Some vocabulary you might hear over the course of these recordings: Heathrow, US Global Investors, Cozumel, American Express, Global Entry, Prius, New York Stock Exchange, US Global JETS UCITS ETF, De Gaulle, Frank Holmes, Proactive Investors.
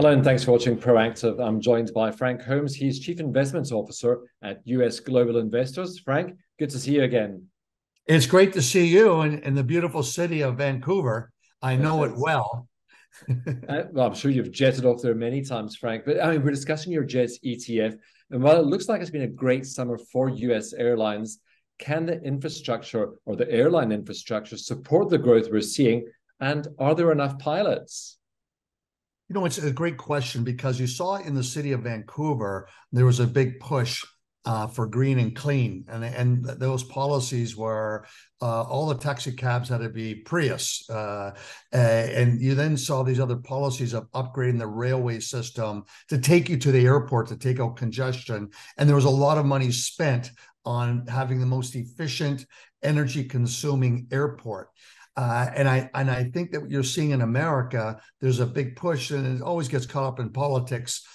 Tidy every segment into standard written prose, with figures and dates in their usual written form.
Hello and thanks for watching Proactive. I'm joined by Frank Holmes. He's Chief Investment Officer at US Global Investors. Frank, good to see you again. It's great to see you in the beautiful city of Vancouver. I know it well. Well, I'm sure you've jetted off there many times, Frank, but I mean, we're discussing your JETS ETF. And while it looks like it's been a great summer for US airlines, can the infrastructure or the airline infrastructure support the growth we're seeing? And are there enough pilots? You know, it's a great question because you saw in the city of Vancouver, there was a big push for green and clean. And those policies were all the taxi cabs had to be Prius. And you then saw these other policies of upgrading the railway system to take you to the airport, to take out congestion. And there was a lot of money spent on having the most efficient energy consuming airport. And I think that what you're seeing in America, there's a big push, and it always gets caught up in politics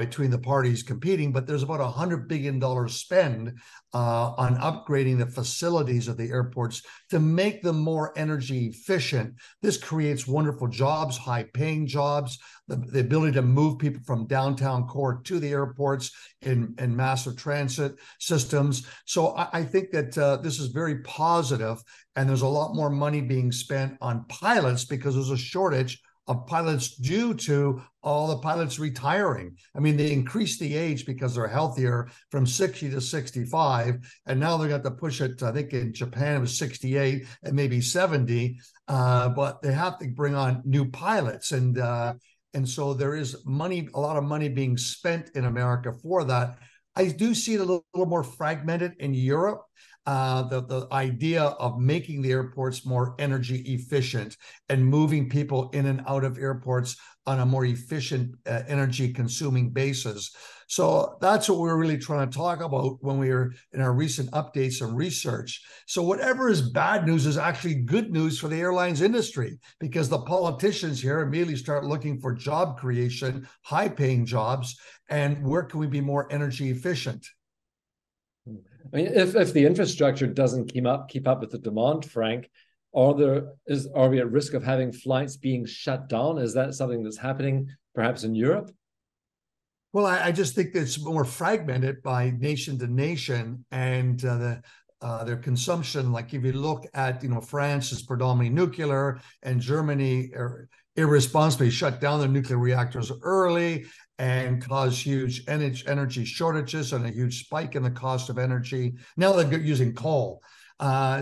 between the parties competing, but there's about $100 billion spend on upgrading the facilities of the airports to make them more energy efficient. This creates wonderful jobs, high-paying jobs, the ability to move people from downtown core to the airports in massive transit systems. So I think that this is very positive, and there's a lot more money being spent on pilots because there's a shortage of pilots due to all the pilots retiring. I mean, they increased the age because they're healthier from 60 to 65, and now they're going to push it. I think in Japan it was 68 and maybe 70, but they have to bring on new pilots, and so there is money, a lot of money being spent in America for that. I do see it a little more fragmented in Europe. The idea of making the airports more energy efficient and moving people in and out of airports on a more efficient energy consuming basis. So that's what we're really trying to talk about when we are in our recent updates and research. So whatever is bad news is actually good news for the airlines industry, because the politicians here immediately start looking for job creation, high paying jobs, and where can we be more energy efficient? I mean, if the infrastructure doesn't keep up with the demand, Frank, are we at risk of having flights being shut down? Is that something that's happening perhaps in Europe? Well, I just think that it's more fragmented by nation to nation, and their consumption. Like if you look at, you know, France is predominantly nuclear, and Germany irresponsibly shut down their nuclear reactors early and caused huge energy shortages and a huge spike in the cost of energy. Now they're using coal.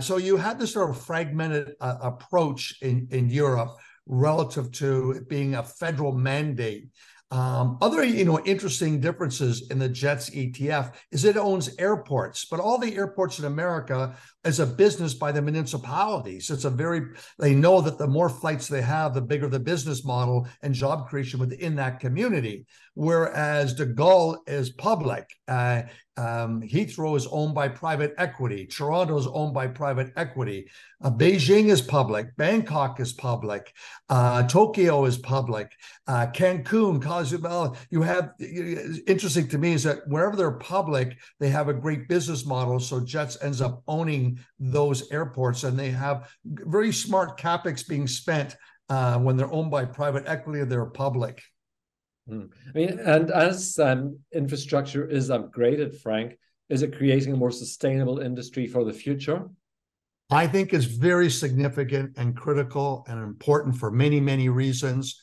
So you had this sort of fragmented approach in Europe relative to it being a federal mandate. Other, you know, interesting differences in the JETS ETF is it owns airports, but all the airports in America is a business by the municipalities. It's they know that the more flights they have, the bigger the business model and job creation within that community. Whereas De Gaulle is public. Heathrow is owned by private equity. Toronto is owned by private equity. Beijing is public. Bangkok is public. Tokyo is public. Cancun, Cozumel. Interesting to me is that wherever they're public, they have a great business model. So JETS ends up owning those airports, and they have very smart capex being spent when they're owned by private equity or they're public. I mean, and as infrastructure is upgraded, Frank, is it creating a more sustainable industry for the future? I think it's very significant and critical and important for many, many reasons.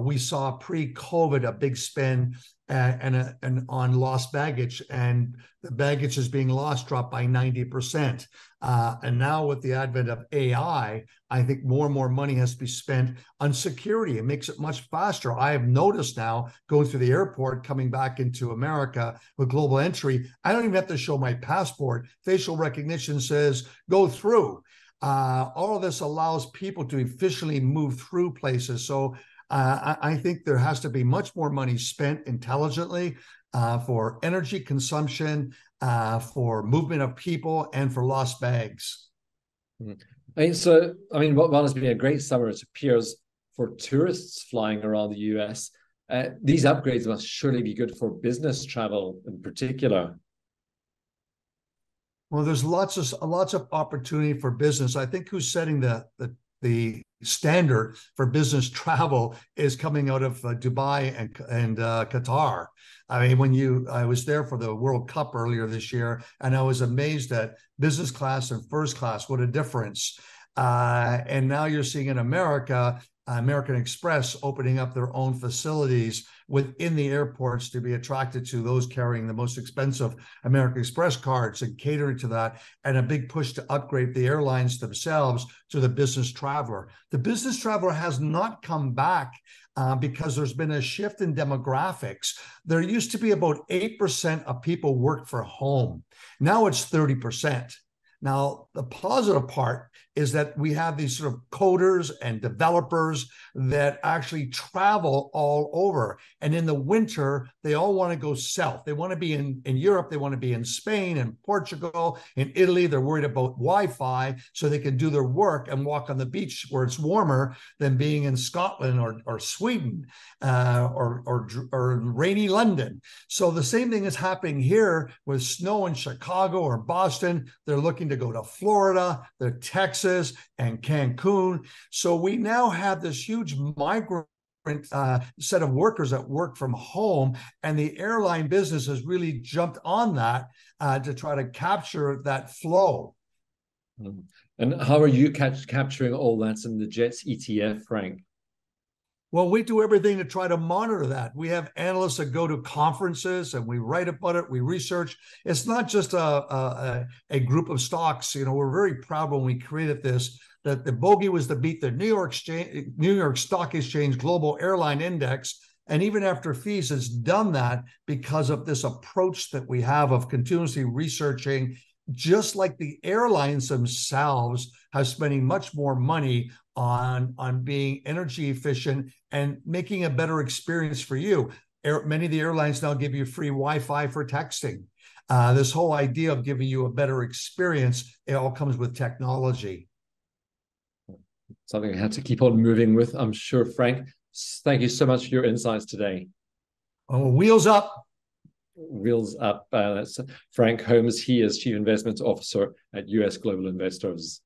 We saw pre-COVID a big spend and on lost baggage, and the baggage is being lost dropped by 90%. And now with the advent of AI, I think more and more money has to be spent on security. It makes it much faster. I have noticed now going through the airport, coming back into America with Global Entry, I don't even have to show my passport. Facial recognition says, go through. All of this allows people to efficiently move through places. So I think there has to be much more money spent intelligently for energy consumption, for movement of people, and for lost bags. While it's been a great summer, it appears, for tourists flying around the U.S., these upgrades must surely be good for business travel in particular. Well, there's lots of opportunity for business. I think who's setting the the standard for business travel is coming out of Dubai and Qatar. I mean, I was there for the World Cup earlier this year, and I was amazed at business class and first class. What a difference. And now you're seeing in America, American Express opening up their own facilities within the airports to be attracted to those carrying the most expensive American Express cards and catering to that, and a big push to upgrade the airlines themselves to the business traveler. The business traveler has not come back because there's been a shift in demographics. There used to be about 8% of people work for home. Now it's 30%. Now, the positive part is that we have these sort of coders and developers that actually travel all over. And in the winter, they all want to go south. They want to be in Europe. They want to be in Spain and Portugal and Italy. They're worried about Wi-Fi so they can do their work and walk on the beach where it's warmer than being in Scotland or Sweden or rainy London. So the same thing is happening here with snow in Chicago or Boston. They're looking to go to Florida, to Texas, and Cancun. So we now have this huge migrant set of workers that work from home, and the airline business has really jumped on that to try to capture that flow. And how are you capturing all that in the JETS ETF, Frank? Well, we do everything to try to monitor that. We have analysts that go to conferences and we write about it, we research. It's not just a group of stocks. You know, we're very proud when we created this that the bogey was to beat the New York Stock Exchange Global Airline Index. And even after fees, it's done that because of this approach that we have of continuously researching, just like the airlines themselves have spending much more money on being energy efficient and making a better experience for you. Many of the airlines now give you free Wi-Fi for texting. This whole idea of giving you a better experience, it all comes with technology. Something I had to keep on moving with, I'm sure, Frank. Thank you so much for your insights today. Oh, wheels up. Wheels up. That's Frank Holmes. He is Chief Investment Officer at US Global Investors.